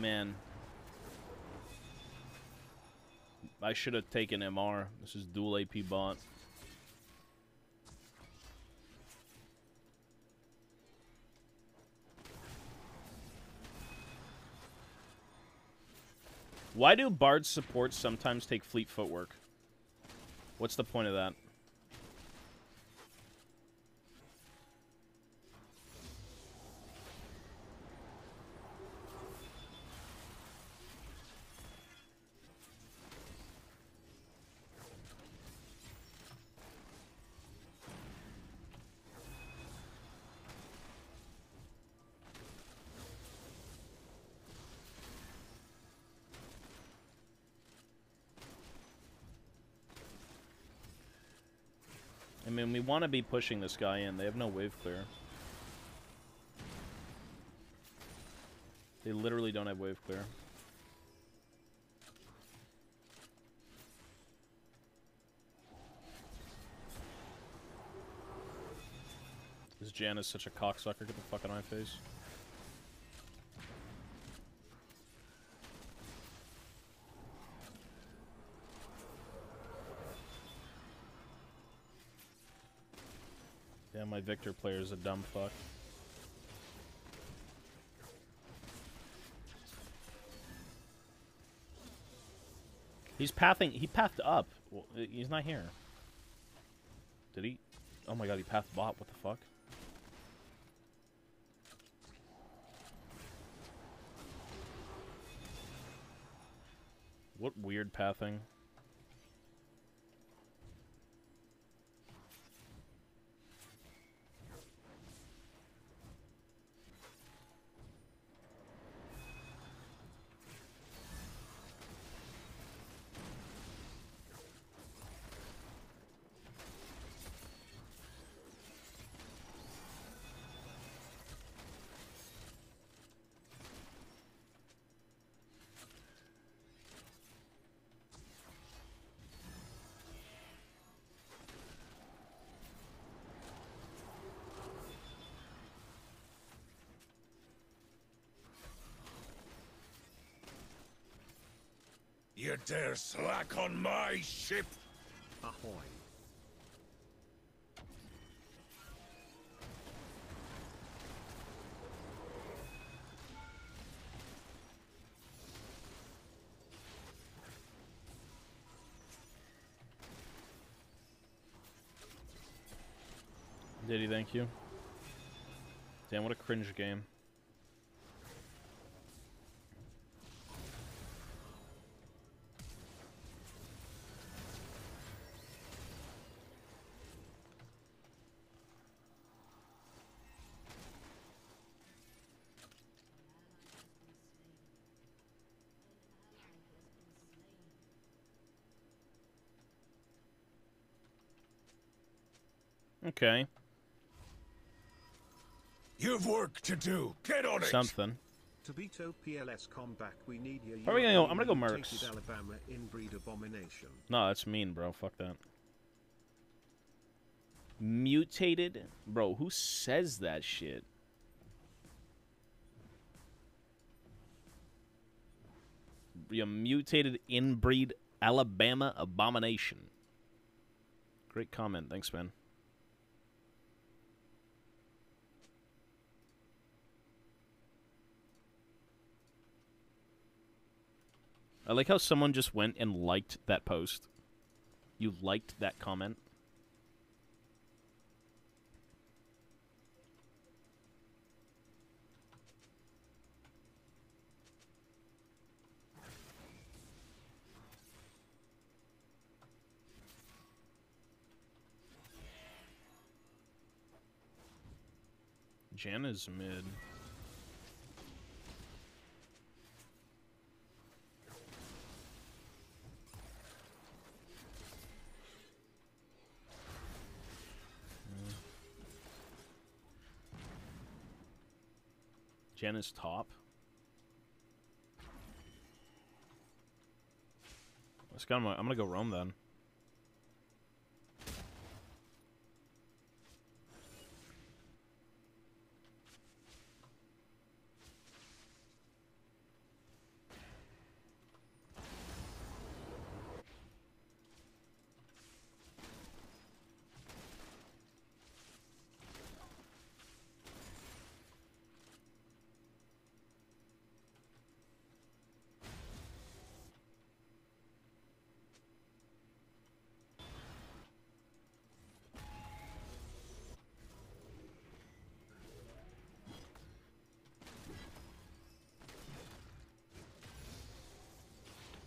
Man. I should have taken MR. This is dual AP bot. Why do Bard's supports sometimes take fleet footwork? What's the point of that? I mean, we want to be pushing this guy in. They have no wave clear. They literally don't have wave clear. This Jan is such a cocksucker. Get the fuck out of my face. Yeah, my Victor player is a dumb fuck. He's pathing. He pathed up. Well, he's not here. Did he? Oh my god, he pathed bot. What the fuck? What weird pathing. You dare slack on my ship? Ahoy. Diddy, thank you. Damn, what a cringe game. Okay. You've work to do. Get on something. To beat OPLS comeback, we need your I'm gonna go Mercs. Alabama inbreed abomination. No, that's mean, bro. Fuck that. Mutated? Bro, who says that shit? Your mutated inbreed Alabama abomination. Great comment. Thanks, man. I like how someone just went and liked that post. You liked that comment. Jan is mid. Jen is top. Let's go. I'm gonna go roam then.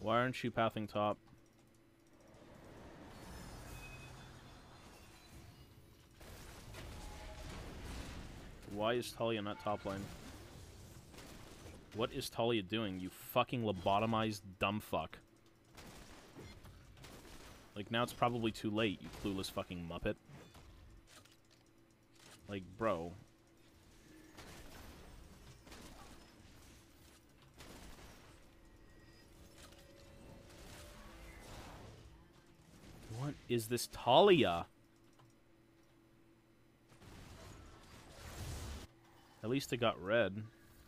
Why aren't you pathing top? Why is Talia not top lane? What is Talia doing, you fucking lobotomized dumb fuck? Like, now it's probably too late, you clueless fucking muppet. Like, bro. What is this Talia? At least it got red.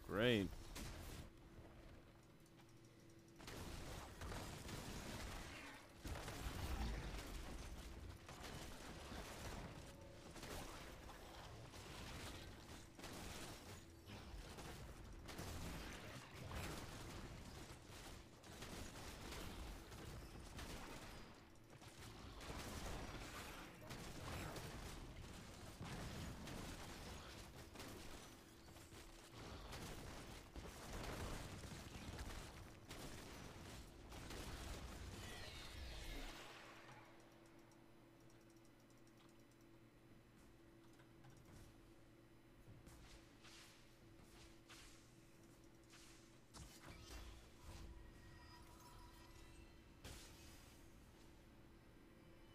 Great.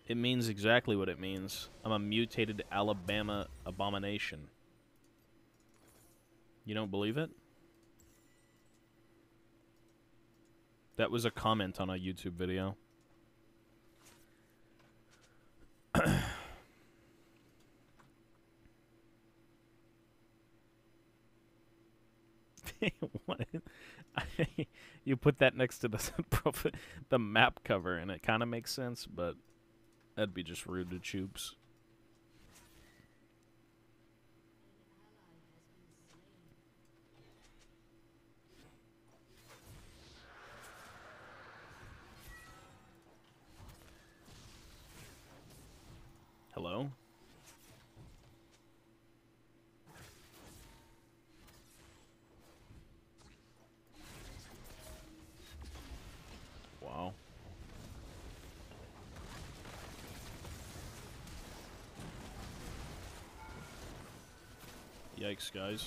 It means exactly what it means. I'm a mutated Alabama abomination. You don't believe it? That was a comment on a YouTube video. What? You put that next to the map cover, and it kind of makes sense, but... that'd be just rude to Choops. Hello? Wow. Yikes, guys.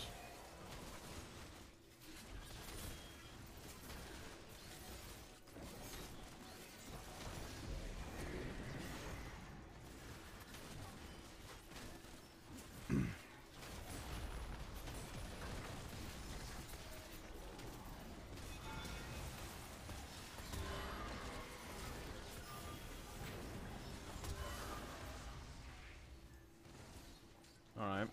All right.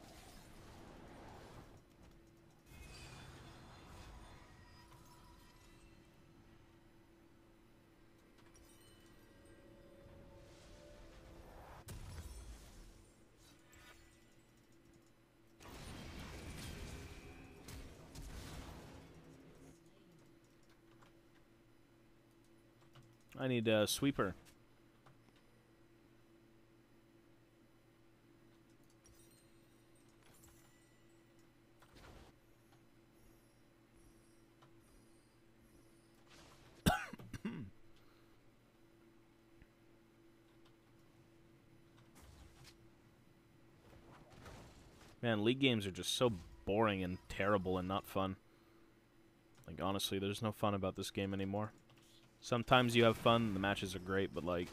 I need a sweeper. Man, League games are just so boring and terrible and not fun. Like, honestly, there's no fun about this game anymore. Sometimes you have fun, the matches are great, but like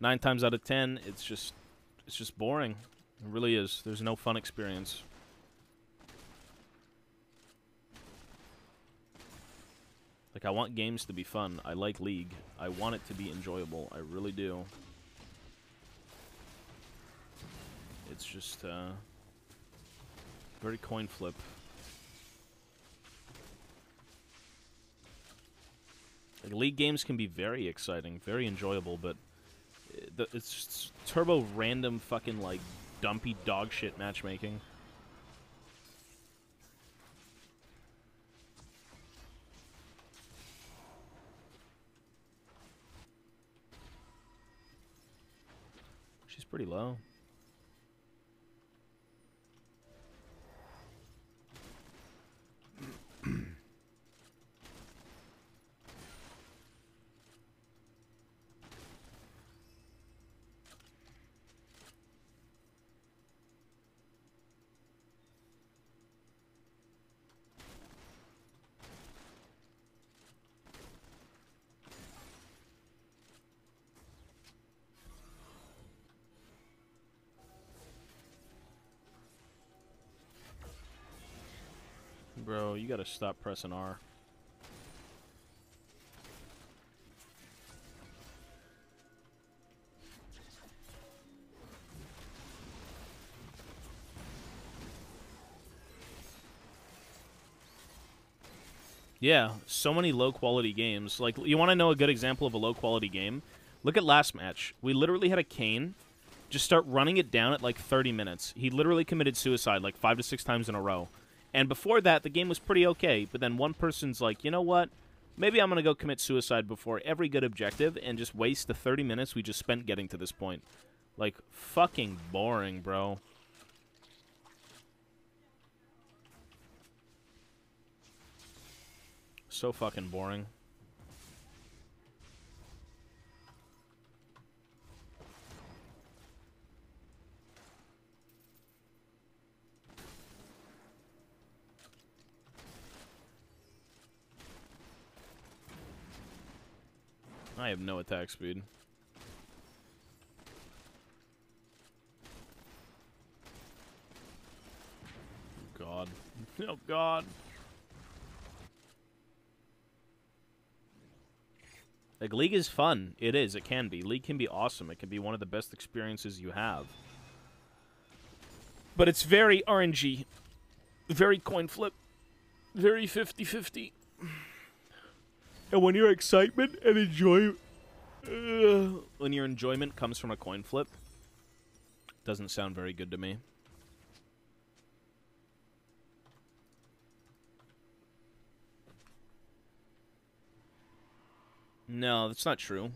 9 times out of 10, it's just boring. It really is. There's no fun experience. Like, I want games to be fun. I like League. I want it to be enjoyable. I really do. It's just very coin flip. Like, League games can be very exciting, very enjoyable, but it's just turbo random fucking, like, dumpy dog shit matchmaking. She's pretty low. Bro, you gotta stop pressing R. Yeah, so many low-quality games. Like, you want to know a good example of a low-quality game? Look at last match. We literally had a Kane just start running it down at, like, 30 minutes. He literally committed suicide, like, 5 to 6 times in a row. And before that, the game was pretty okay. But then one person's like, you know what? Maybe I'm going to go commit suicide before every good objective and just waste the 30 minutes we just spent getting to this point. Like, fucking boring, bro. So fucking boring. I have no attack speed. God. Oh, God. Like, League is fun. It is. It can be. League can be awesome. It can be one of the best experiences you have. But it's very RNG. Very coin flip. Very 50-50. And when your excitement and enjoyment comes from a coin flip, doesn't sound very good to me. No, that's not true.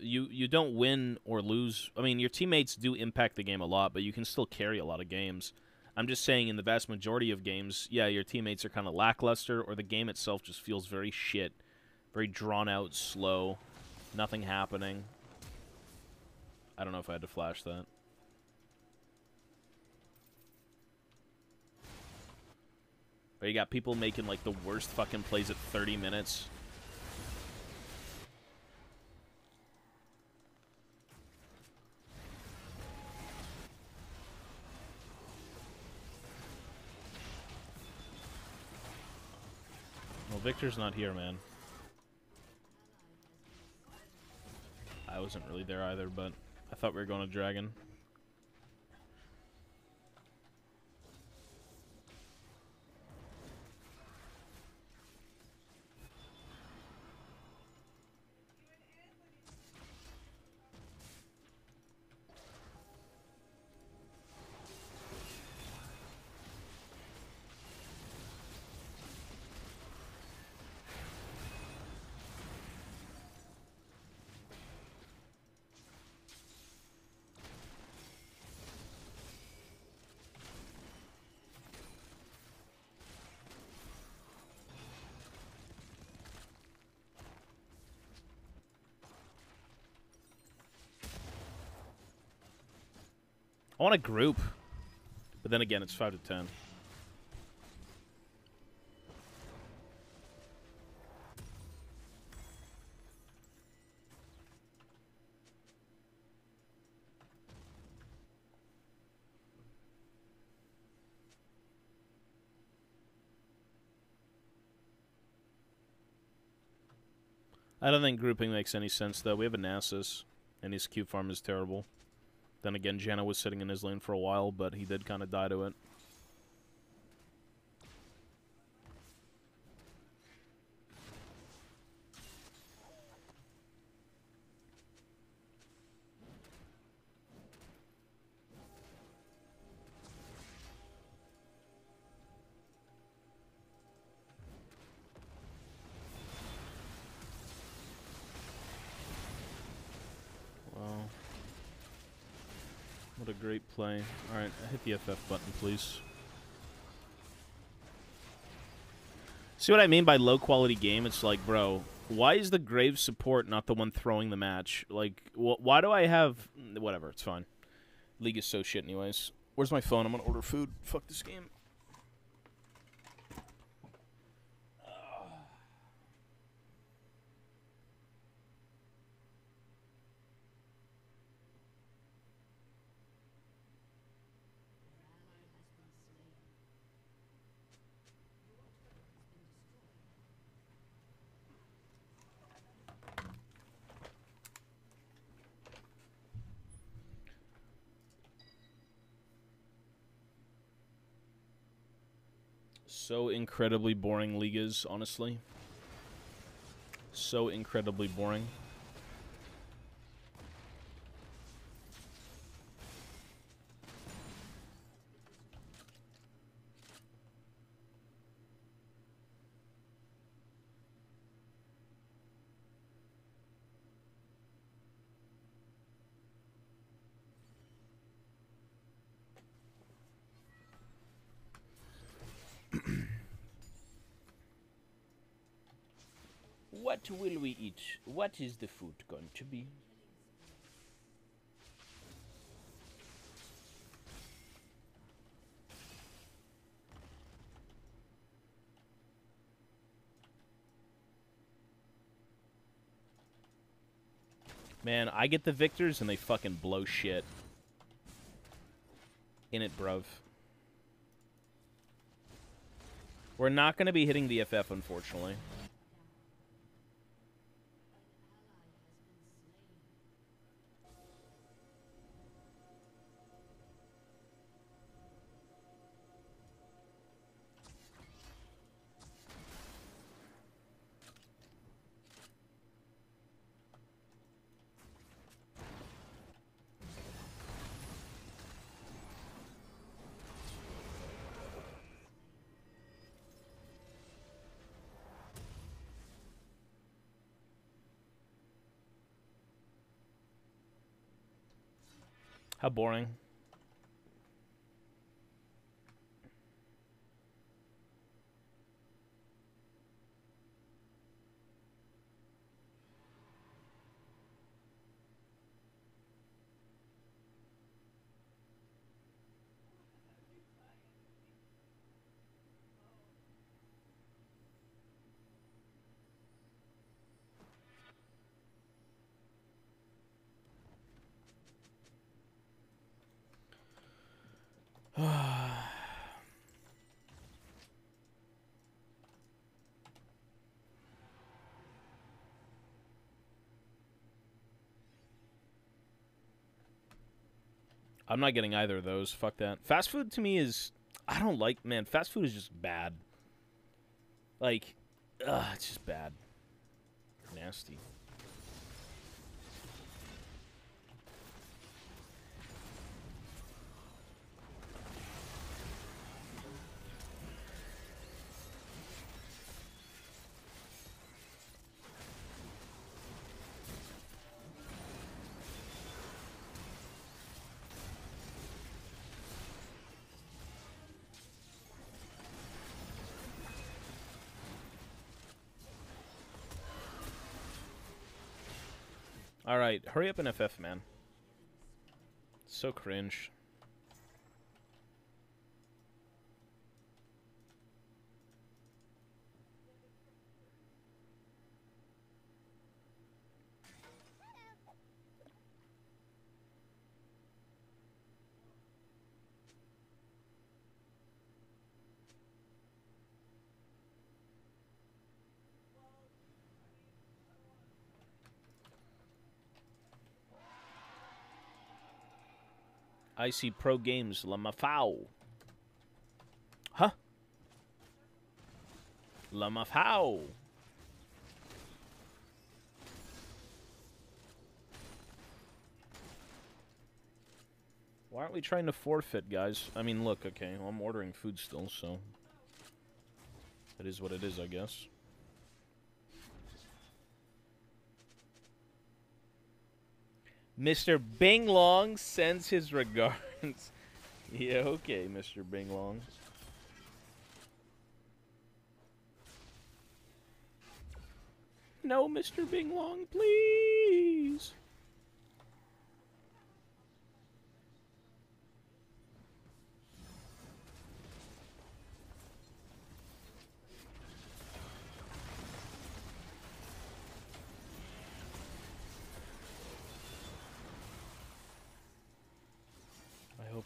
You don't win or lose. I mean, your teammates do impact the game a lot, but you can still carry a lot of games. I'm just saying in the vast majority of games, yeah, your teammates are kind of lackluster, or the game itself just feels very shit. Very drawn out, slow, nothing happening. I don't know if I had to flash that. But you got people making, like, the worst fucking plays at 30 minutes. Well, Victor's not here, man. I wasn't really there either, but I thought we were going to Dragon. I want a group, but then again, it's 5 to 10. I don't think grouping makes any sense, though. We have a Nasus, and his Q farm is terrible. Then again, Janna was sitting in his lane for a while, but he did kind of die to it. What a great play. Alright, hit the FF button, please. See what I mean by low-quality game? It's like, bro, why is the Graves support not the one throwing the match? Like, why do I have... Whatever, it's fine. League is so shit anyways. Where's my phone? I'm gonna order food. Fuck this game. so incredibly boring League is, honestly. So incredibly boring. What will we eat? What is the food going to be? Man, I get the victors and they fucking blow shit. In it, bruv. We're not going to be hitting the FF, unfortunately. How boring. I'm not getting either of those. Fuck that. Fast food to me is... I don't like... Man, fast food is just bad. Like... Ugh, it's just bad. Nasty. All right, hurry up and FF, man. So cringe. I see pro games, Lamafau. Huh? Lamafau. Why aren't we trying to forfeit, guys? I mean, look, okay, well, I'm ordering food still, so... It is what it is, I guess. Mr. Binglong sends his regards. Yeah, okay, Mr. Binglong. No, Mr. Binglong, please.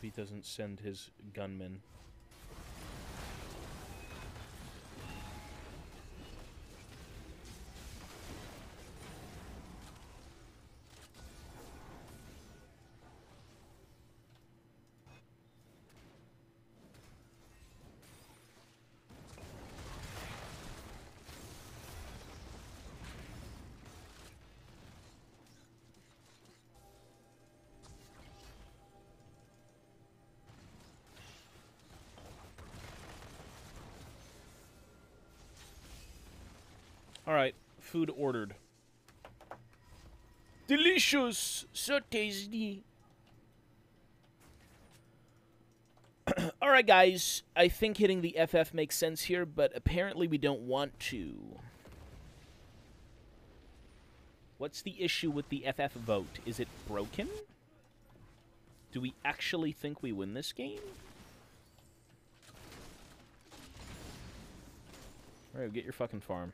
He doesn't send his gunmen. Alright, food ordered. Delicious! So tasty! Alright guys, I think hitting the FF makes sense here, but apparently we don't want to. What's the issue with the FF vote? Is it broken? Do we actually think we win this game? Alright, get your fucking farm.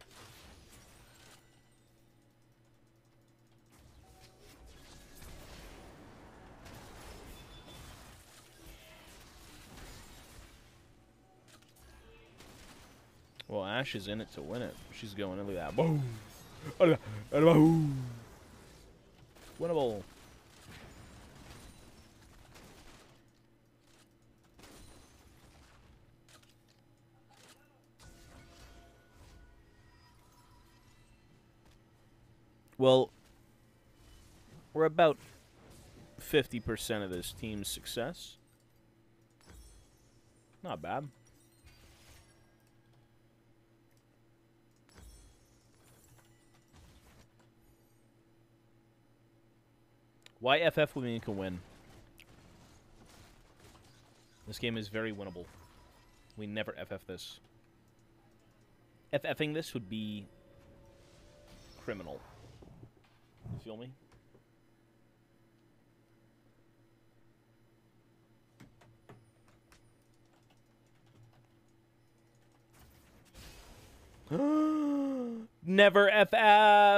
Well, Ashe is in it to win it. She's going, look at that. Boom! Winnable. Well, we're about 50% of this team's success. Not bad. Why FF when you can win? This game is very winnable. We never FF this. FFing this would be criminal. You feel me? Never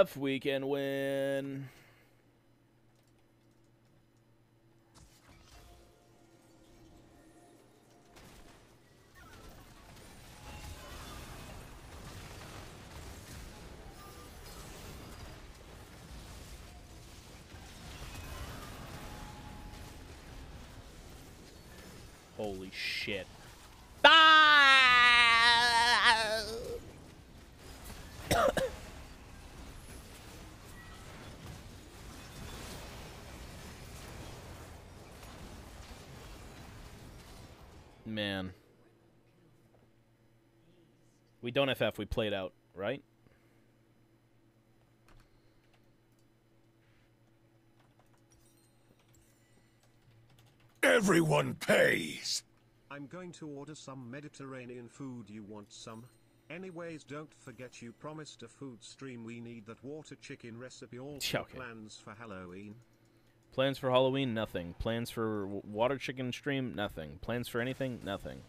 FF! We can win! Holy shit. Man. We don't FF, we played out, right? Everyone pays. I'm going to order some Mediterranean food. You want some? Anyways, don't forget you promised a food stream. We need that water chicken recipe. Also, okay. Plans for Halloween. Plans for Halloween? Nothing. Plans for water chicken stream? Nothing. Plans for anything? Nothing.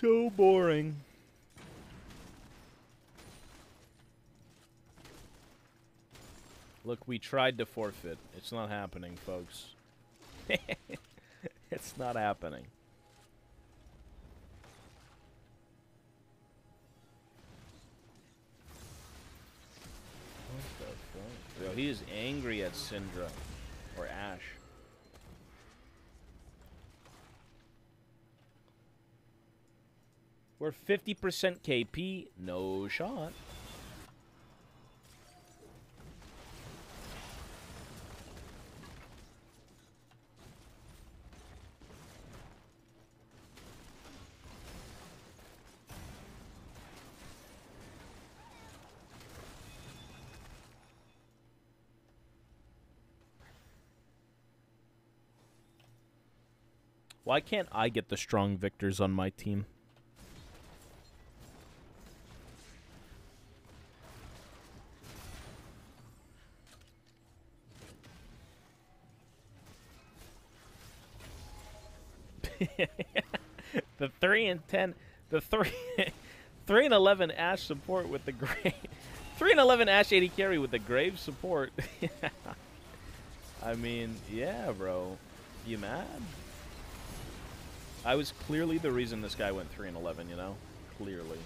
So boring. Look, we tried to forfeit. It's not happening, folks. It's not happening. What the fuck? Yo, he is angry at Syndra or Ashe. We're 50% KP, no shot. Why can't I get the strong victors on my team? The 3 and 10, the 3 and 11 Ashe support with the grave, 3 and 11 Ashe AD carry with the grave support. I mean, yeah, bro, you mad? I was clearly the reason this guy went 3 and 11, you know, clearly.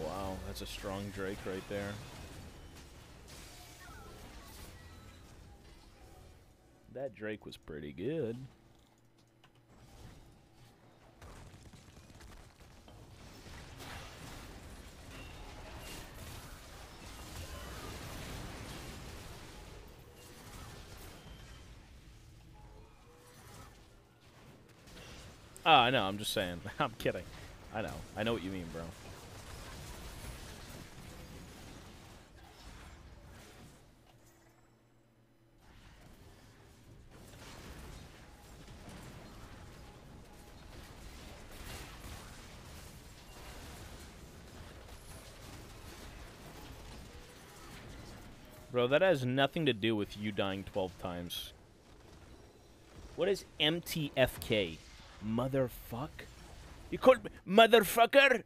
Wow, that's a strong Drake right there. That Drake was pretty good. I know, I'm just saying. I'm kidding. I know. I know what you mean, bro. Bro, that has nothing to do with you dying 12 times. What is MTFK? Motherfuck? You called me motherfucker?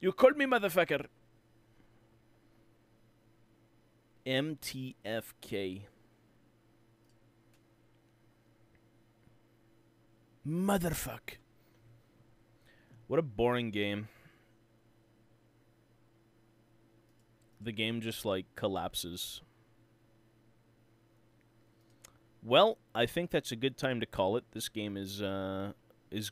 You called me motherfucker. MTFK. Motherfuck. What a boring game. The game just, like, collapses. Well, I think that's a good time to call it. This game is